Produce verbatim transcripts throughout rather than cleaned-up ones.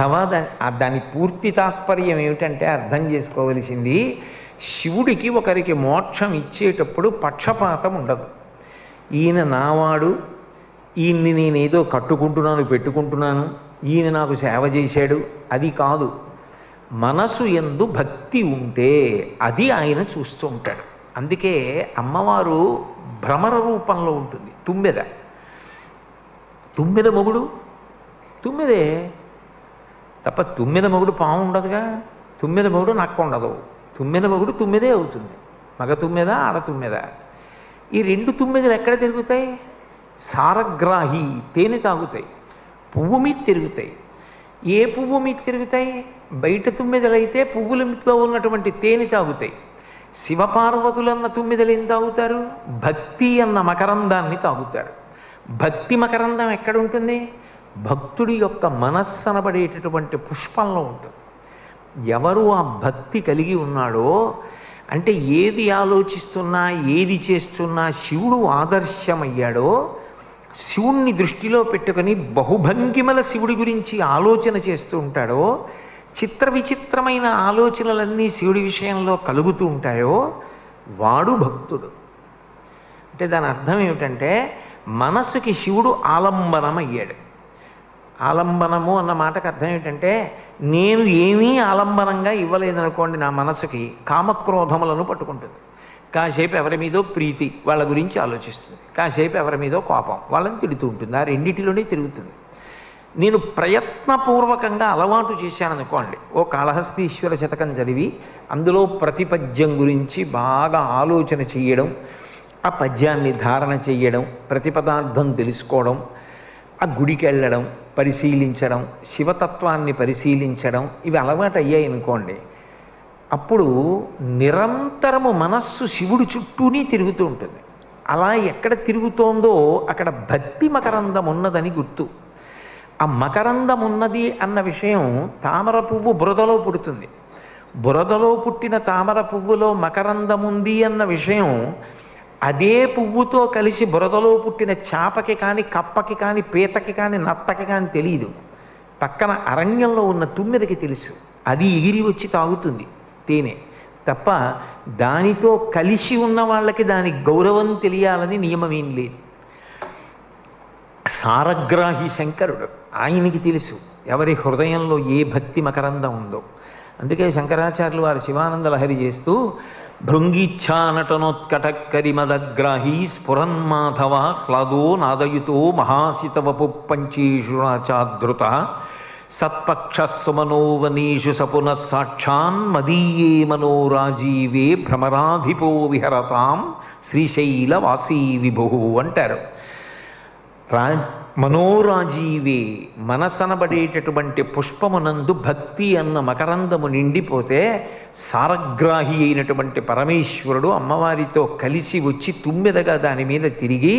కావా దాని పూర్తి తాత్పర్యం ఏమిటంటే అర్థం చేసుకోవలసింది, శివుడికి ఒకరికి మోక్షం ఇచ్చేటప్పుడు పక్షపాతం ఉండదు. ఈయన నావాడు, ఈయన్ని నేనేదో కట్టుకుంటున్నాను పెట్టుకుంటున్నాను, ఈయన నాకు సేవ చేశాడు, అది కాదు. మనసు యందు భక్తి ఉంటే అది ఆయన చూస్తూ ఉంటాడు. అందుకే అమ్మవారు భ్రమర రూపంలో ఉంటుంది. తుమ్మెద, తుమ్మెద మొగుడు తుమ్మెదే తప్ప తుమ్మెద మొగుడు పాము ఉండదుగా, తుమ్మెద మొగుడు నక్క ఉండదు, తుమ్మెద మొగుడు తుమ్మెదే అవుతుంది. మగ తుమ్మెద, ఆడ తుమ్మెద, ఈ రెండు తుమ్మెదలు ఎక్కడ తిరుగుతాయి? సారగ్రాహి తేనె తాగుతాయి, పువ్వు మీద తిరుగుతాయి. ఏ పువ్వు మీద తిరుగుతాయి? బయట తుమ్మెదలైతే పువ్వుల మీదలో ఉన్నటువంటి తేనె తాగుతాయి. శివపార్వతులన్న తుమ్మెదలు ఏం తాగుతారు? భక్తి అన్న మకరందాన్ని తాగుతారు. భక్తి మకరందం ఎక్కడ ఉంటుంది? భక్తుడి యొక్క మనస్సు అనబడేటటువంటి పుష్పంలో ఉంటుంది. ఎవరు ఆ భక్తి కలిగి ఉన్నాడో, అంటే ఏది ఆలోచిస్తున్నా ఏది చేస్తున్నా శివుడు ఆదర్శమయ్యాడో, శివుణ్ణి దృష్టిలో పెట్టుకొని బహుభంగిమల శివుడి గురించి ఆలోచన చేస్తూ ఉంటాడో, చిత్ర విచిత్రమైన ఆలోచనలన్నీ శివుడి విషయంలో కలుగుతూ ఉంటాయో వాడు భక్తుడు. అంటే దాని అర్థం ఏమిటంటే మనస్సుకి శివుడు ఆలంబనమయ్యాడు. ఆలంబనము అన్న మాటకు అర్థం ఏమిటంటే నేను ఏమీ ఆలంబనంగా ఇవ్వలేదనుకోండి, నా మనసుకి కామక్రోధములను పట్టుకుంటుంది. కాసేపు ఎవరి మీదో ప్రీతి, వాళ్ళ గురించి ఆలోచిస్తుంది, కాసేపు ఎవరి మీదో కోపం, వాళ్ళని తిడుతూ ఉంటుంది, ఆ రెండింటిలోనే తిరుగుతుంది. నేను ప్రయత్నపూర్వకంగా అలవాటు చేశాననుకోండి, ఓ కాళహస్తీశ్వర శతకం చదివి అందులో ప్రతి పద్యం గురించి బాగా ఆలోచన చేయడం, ఆ పద్యాన్ని ధారణ చేయడం, ప్రతి పదార్థం తెలుసుకోవడం, ఆ గుడికి వెళ్ళడం, పరిశీలించడం, శివతత్వాన్ని పరిశీలించడం, ఇవి అలవాటు అయ్యాయి అనుకోండి, అప్పుడు నిరంతరము మనస్సు శివుడి చుట్టూనే తిరుగుతూ ఉంటుంది. అలా ఎక్కడ తిరుగుతోందో అక్కడ భక్తి మకరందం ఉన్నదని గుర్తు. ఆ మకరందం ఉన్నది అన్న విషయం తామర పువ్వు బురదలో పుడుతుంది. బురదలో పుట్టిన తామర పువ్వులో మకరందం ఉంది అన్న విషయం అదే పువ్వుతో కలిసి బురదలో పుట్టిన చాపకి కానీ, కప్పకి కానీ, పీతకి కానీ, నత్తకి కానీ తెలియదు. పక్కన అరణ్యంలో ఉన్న తుమ్మెదకి తెలుసు, అది ఎగిరి వచ్చి తాగుతుంది తేనె తప్ప. దానితో కలిసి ఉన్న వాళ్ళకి దాని గౌరవం తెలియాలని నియమం ఏం లేదు. సారగ్రాహి శంకరుడు, ఆయనకి తెలుసు ఎవరి హృదయంలో ఏ భక్తి మకరందం ఉందో. అందుకే శంకరాచార్యులు వారు శివానంద లహరి చేస్తూ భృంగీచ్ఛా నటనోత్కటకరిమదగ్రాహీ స్ఫురన్మాధవ హ్లాదో నాదయుతో మహాసితవపు పంచీషుణాచాధృత సత్పక్ష సుమనోవనీషు సపున సాక్షాన్ మదీయే మనోరాజీవే భ్రమరాధిపో విహరతాం శ్రీశైలవాసీ విభు అంటారు. రా మనోరాజీవే, మనసనబడేటటువంటి పుష్పమునందు భక్తి అన్న మకరందము నిండిపోతే సారగ్రాహి అయినటువంటి పరమేశ్వరుడు అమ్మవారితో కలిసి వచ్చి తుమ్మెదగా దాని మీద తిరిగి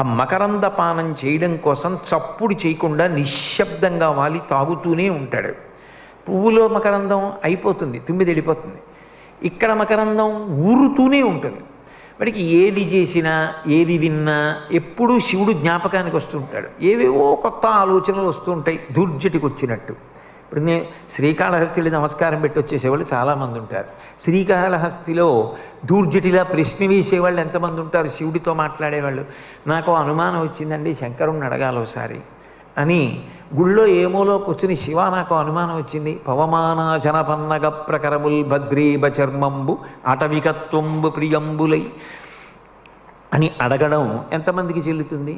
ఆ మకరంద పానం చేయడం కోసం చప్పుడు చేయకుండా నిశ్శబ్దంగా వాలి తాగుతూనే ఉంటాడు. పువ్వులో మకరందం అయిపోతుంది, తుమ్మెద వెళ్ళిపోతుంది. ఇక్కడ మకరందం ఊరుతూనే ఉంటుంది. వాడికి ఏది చేసినా ఏది విన్నా ఎప్పుడూ శివుడు జ్ఞాపకానికి వస్తుంటాడు. ఏవేవో కొత్త ఆలోచనలు వస్తుంటాయి దుర్జటికి వచ్చినట్టు. ఇప్పుడు నేను శ్రీకాళహస్తిలో నమస్కారం పెట్టి వచ్చేసేవాళ్ళు చాలామంది ఉంటారు. శ్రీకాళహస్తిలో దూర్జటిలా ప్రశ్న వేసేవాళ్ళు ఎంతమంది ఉంటారు? శివుడితో మాట్లాడేవాళ్ళు, నాకు అనుమానం వచ్చిందండి శంకరుణ్ణి అడగాలి ఒకసారి అని గుళ్ళో ఏమోలో కూర్చుని, శివ నాకు అనుమానం వచ్చింది, పవమానాచన పన్నగ ప్రకరముల్ భద్రీభ చర్మంబు అటవికత్వంబు ప్రియంబులై అని అడగడం ఎంతమందికి చెల్లుతుంది?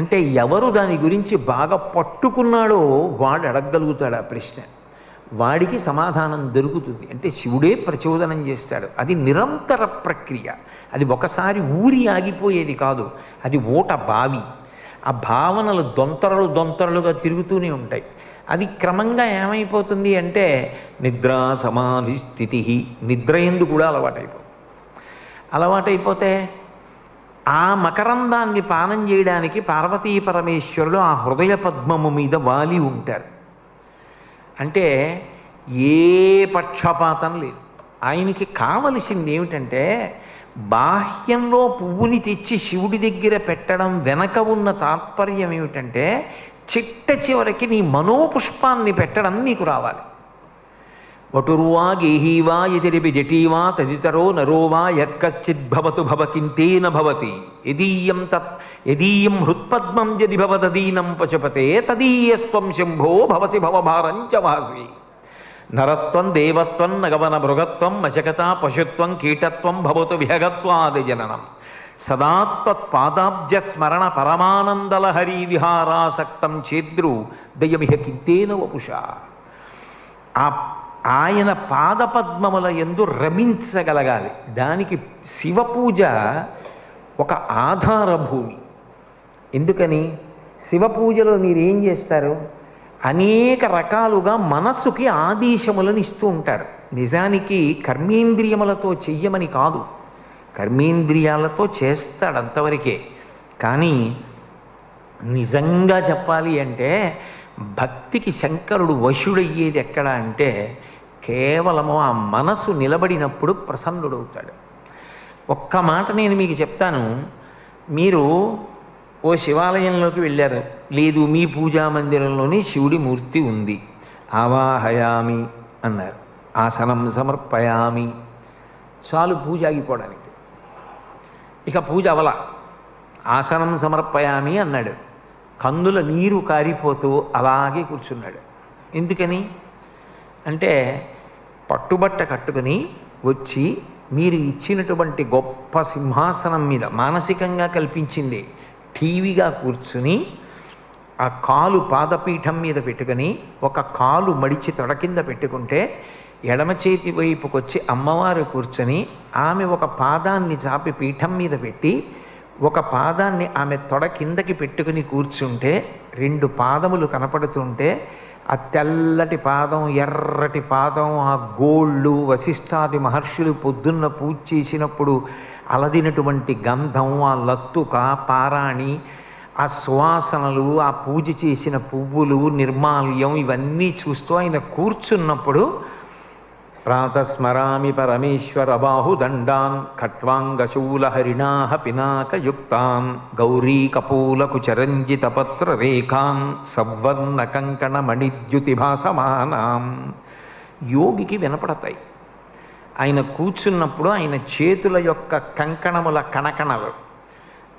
అంటే ఎవరు దాని గురించి బాగా పట్టుకున్నాడో వాడు అడగగలుగుతాడు ఆ ప్రశ్న, వాడికి సమాధానం దొరుకుతుంది. అంటే శివుడే ప్రచోదనం చేస్తాడు. అది నిరంతర ప్రక్రియ, అది ఒకసారి ఊరి ఆగిపోయేది కాదు, అది ఓట బావి. ఆ భావనలు దొంతరలు దొంతరలుగా తిరుగుతూనే ఉంటాయి. అది క్రమంగా ఏమైపోతుంది అంటే నిద్రా సమాధి స్థితి, నిద్ర ఎందు కూడా అలవాటైపోతుంది. అలవాటైపోతే ఆ మకరందాన్ని పానం చేయడానికి పార్వతీ పరమేశ్వరులు ఆ హృదయ పద్మము మీద వాలి ఉంటారు. అంటే ఏ పక్షపాతం లేదు. ఆయనకి కావలసింది ఏమిటంటే బాహ్యంలో పువ్వుని తెచ్చి శివుడి దగ్గర పెట్టడం వెనక ఉన్న తాత్పర్యం ఏమిటంటే ಚಿಟ್ಟ ಚಿವರಕ್ಕೆ ನೀ ಮನೋಪುಷ್ಪಾನ್ನ పెట్టడం నీకు రావాలి. ವಟುರ್ವಾ ಗೇಹೀವಾ ಯತಿರಿಪಿ ಜಟೀವಾ ತದಿತರೋ ನರೋವಾ ಯತ್ಕಶ್ಚಿತ್ ಭವತು ಭವಕಿಂತೇನ ಭವತಿ ಯದೀಯಂ ತತ್ ಯದೀಯಂ ಹೃತ್ಪದ್ಮಂ ಯದಿ ಭವದದೀನಂ ಪಶುಪತೇ ತದೀಯಸ್ತ್ವಂ ಶಂಭೋ ಭವಸಿ ಭವಭಾರಂ ಚ ವಾಸಿ ನರತ್ವಂ ದೇವತ್ವಂ ನಗವನ ಮೃಗತ್ವಂ ಮಶಕತಾ ಪಶುತ್ವಂ ಕೀಟತ್ವಂ ಭವತು ವಿಹಗತ್ವಾದಿ ಜನನಂ सदा तत्पादाब्ज स्मरण परमानंदल हरि विहारासक्तं चेद्रु दयमिह किंतेन वपुषा आ आयन पादपद्ममुल यंदु रमिंचगलगाली दानिकी शिवपूज ओक आधारभूमि एंदुकनी शिवपूजलो मीरु एं चेस्तारु अनेक रकालुगा मनसुकी आदेशमुलनु इस्तू उंटारु निजानिकी कर्मेंद्रियमुलतो चेयमनि कादु కర్మేంద్రియాలతో చేస్తాడు అంతవరకే. కానీ నిజంగా చెప్పాలి అంటే భక్తికి శంకరుడు వశుడయ్యేది ఎక్కడ అంటే కేవలము ఆ మనసు నిలబడినప్పుడు ప్రసన్నుడవుతాడు. ఒక్క మాట నేను మీకు చెప్తాను. మీరు ఓ శివాలయంలోకి వెళ్ళారు, లేదు మీ పూజా మందిరంలోని శివుడి మూర్తి ఉంది. ఆవాహయామి అన్నారు, ఆసనం సమర్పయామి, చాలు పూజ ఆగిపోవడానికి. ఇక పూజ అవల ఆసనం సమర్పయామి అన్నాడు. కందుల నీరు కారిపోతూ అలాగే కూర్చున్నాడు. ఎందుకని అంటే పట్టుబట్ట కట్టుకుని వచ్చి మీరు ఇచ్చినటువంటి గొప్ప సింహాసనం మీద మానసికంగా కల్పించింది టీవీగా కూర్చుని ఆ కాలు పాదపీఠం మీద పెట్టుకుని ఒక కాలు మడిచి తొడ కింద పెట్టుకుంటే ఎడమ చేతి వైపుకి వచ్చి అమ్మవారు కూర్చొని ఆమె ఒక పాదాన్ని చాపి పీఠం మీద పెట్టి ఒక పాదాన్ని ఆమె తొడ కిందకి పెట్టుకుని కూర్చుంటే రెండు పాదములు కనపడుతుంటే ఆ తెల్లటి పాదం, ఎర్రటి పాదం, ఆ గోళ్ళు వశిష్ఠాది మహర్షులు పొద్దున్న పూజ చేసినప్పుడు అలదినటువంటి గంధం, ఆ లత్తుక, పారాణి, ఆ సువాసనలు, ఆ పూజ చేసిన పువ్వులు, నిర్మాల్యం, ఇవన్నీ చూస్తూ ఆయన కూర్చున్నప్పుడు ప్రాతస్మరామి పరమేశ్వర బాహుదండాన్ ఖట్వాంగశూలహరిణాః పినాకయుక్తాన్ గౌరీకపూలకుచరంజితపత్రరేఖాం సవర్ణకంకణమణిద్యుతిభాసమానాం. యోగికి వినపడతాయి. ఆయన కూర్చున్నప్పుడు ఆయన చేతుల యొక్క కంకణముల కణకణలు,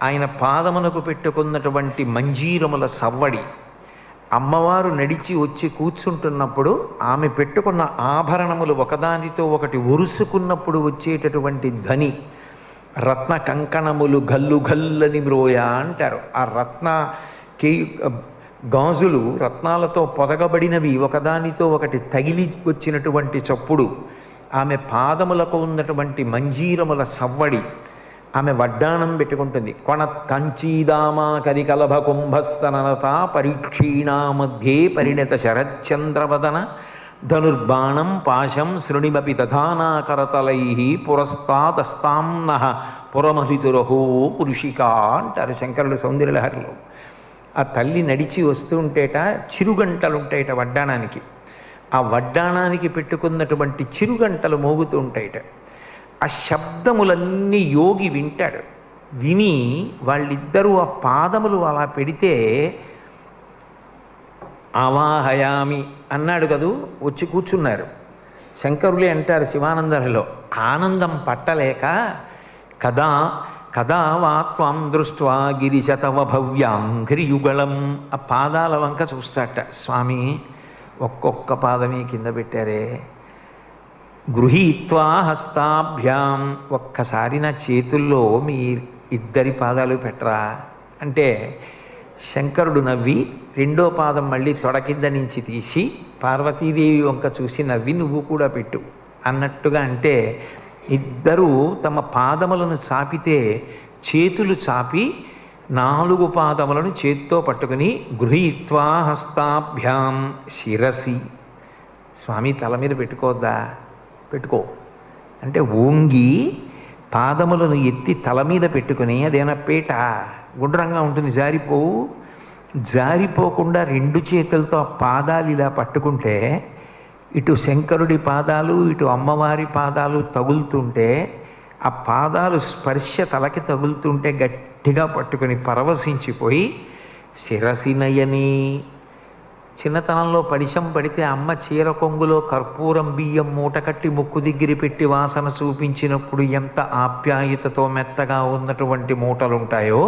ఆయన పాదమునకు పెట్టుకున్నటువంటి మంజీరముల సవ్వడి, అమ్మవారు నడిచి వచ్చి కూర్చుంటున్నప్పుడు ఆమె పెట్టుకున్న ఆభరణములు ఒకదానితో ఒకటి ఒరుసుకున్నప్పుడు వచ్చేటటువంటి ధ్వని, రత్న కంకణములు గల్లు గల్లని మ్రోయ అంటారు. ఆ రత్న కే గాజులు రత్నాలతో పొదగబడినవి ఒకదానితో ఒకటి తగిలి వచ్చినటువంటి చప్పుడు, ఆమె పాదములకు ఉన్నటువంటి మంజీరముల సవ్వడి. ఆమె వడ్డాణం పెట్టుకుంటుంది. కొణత్ కంచీదామా కరికలభ కుంభస్తనత పరీక్షీణా మధ్యే పరిణత శరచంద్రవదన ధనుర్బాణం పాశం శృణిమపి దధానాకరతలై పురస్తాదస్తాంన పురమహితురహో పురుషిక అంటారు శంకరుడు సౌందర్యలహరిలో. ఆ తల్లి నడిచి వస్తుంటేట చిరుగంటలు ఉంటాయట వడ్డాణానికి. ఆ వడ్డాణానికి పెట్టుకున్నటువంటి చిరుగంటలు మోగుతూ ఉంటాయట. ఆ శబ్దములన్నీ యోగి వింటాడు. విని వాళ్ళిద్దరూ ఆ పాదములు అలా పెడితే ఆవాహయామి అన్నాడు కదూ, వచ్చి కూర్చున్నారు. శంకరులే అంటారు శివానందరిలో, ఆనందం పట్టలేక కదా కదా వాత్వం దృష్ట్వా గిరిశతవ భవ్యాం ఘ్రియుగళం. ఆ పాదాల వంక చూస్తాట. స్వామి ఒక్కొక్క పాదమే కింద పెట్టారే, గృహీత్వా హస్తాభ్యాం, ఒక్కసారి నా చేతుల్లో మీ ఇద్దరి పాదాలు పెట్టరా అంటే శంకరుడు నవ్వి రెండో పాదం మళ్ళీ తొడ కింద నుంచి తీసి పార్వతీదేవి వంక చూసి నవ్వి నువ్వు కూడా పెట్టు అన్నట్టుగా అంటే ఇద్దరూ తమ పాదములను చాపితే చేతులు చాపి నాలుగు పాదములను చేత్తో పట్టుకుని గృహీత్వా హస్తాభ్యాం శిరసి. స్వామి తల మీద పెట్టుకోవద్దా? పెట్టుకో అంటే ఓంగి పాదములను ఎత్తి తల మీద పెట్టుకుని, అదేనా పీట గుండ్రంగా ఉంటుంది జారిపోవు, జారిపోకుండా రెండు చేతులతో పాదాలు ఇలా పట్టుకుంటే ఇటు శంకరుడి పాదాలు ఇటు అమ్మవారి పాదాలు తగులుతుంటే ఆ పాదాలు స్పర్శ తలకి తగులుతుంటే గట్టిగా పట్టుకుని పరవశించిపోయి శిరసి నయని చిన్నతనంలో పరిశం పడితే అమ్మ చీర కొంగులో కర్పూరం బియ్యం మూట కట్టి ముక్కు దగ్గర పెట్టి వాసన చూపించినప్పుడు ఎంత ఆప్యాయతతో మెత్తగా ఉన్నటువంటి మూటలు ఉంటాయో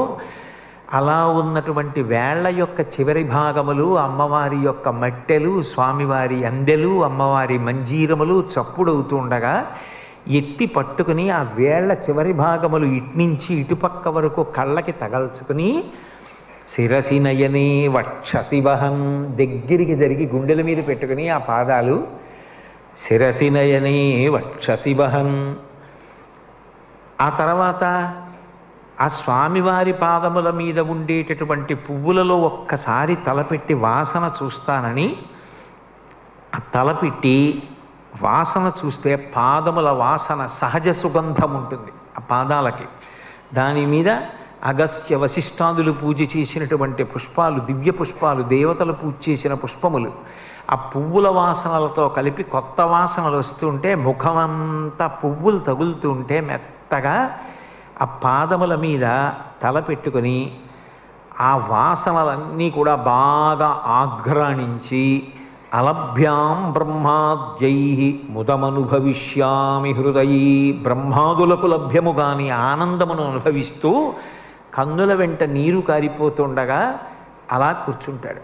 అలా ఉన్నటువంటి వేళ్ల యొక్క చివరి భాగములు అమ్మవారి యొక్క మట్టెలు స్వామివారి అందెలు అమ్మవారి మంజీరములు చప్పుడవుతుండగా ఎత్తి పట్టుకుని ఆ వేళ్ల చివరి భాగములు ఇట్నుంచి ఇటుపక్క వరకు కళ్ళకి తగల్చుకుని శిరసి నయని వక్షసి వహం దగ్గరికి జరిగి గుండెల మీద పెట్టుకుని ఆ పాదాలు శిరసి నయని వక్షసి వహం. ఆ తర్వాత ఆ స్వామివారి పాదముల మీద ఉండేటటువంటి పువ్వులలో ఒక్కసారి తలపెట్టి వాసన చూస్తానని తలపెట్టి వాసన చూస్తే పాదముల వాసన సహజ సుగంధం ఉంటుంది ఆ పాదాలకి. దాని మీద అగస్త్య వశిష్ఠాదులు పూజ చేసినటువంటి పుష్పాలు, దివ్య పుష్పాలు, దేవతలు పూజ చేసిన పుష్పములు ఆ పువ్వుల వాసనలతో కలిపి కొత్త వాసనలు వస్తుంటే ముఖమంతా పువ్వులు తగులుతూ ఉంటే మెత్తగా ఆ పాదముల మీద తల పెట్టుకొని ఆ వాసనలన్నీ కూడా బాగా ఆఘ్రాణించి అలభ్యాం బ్రహ్మాద్యై ముదమనుభవిష్యామి హృదయీ బ్రహ్మాదులకు లభ్యము కాని ఆనందమును అనుభవిస్తూ కన్నుల వెంట నీరు కారిపోతుండగా అలా కూర్చుంటాడు.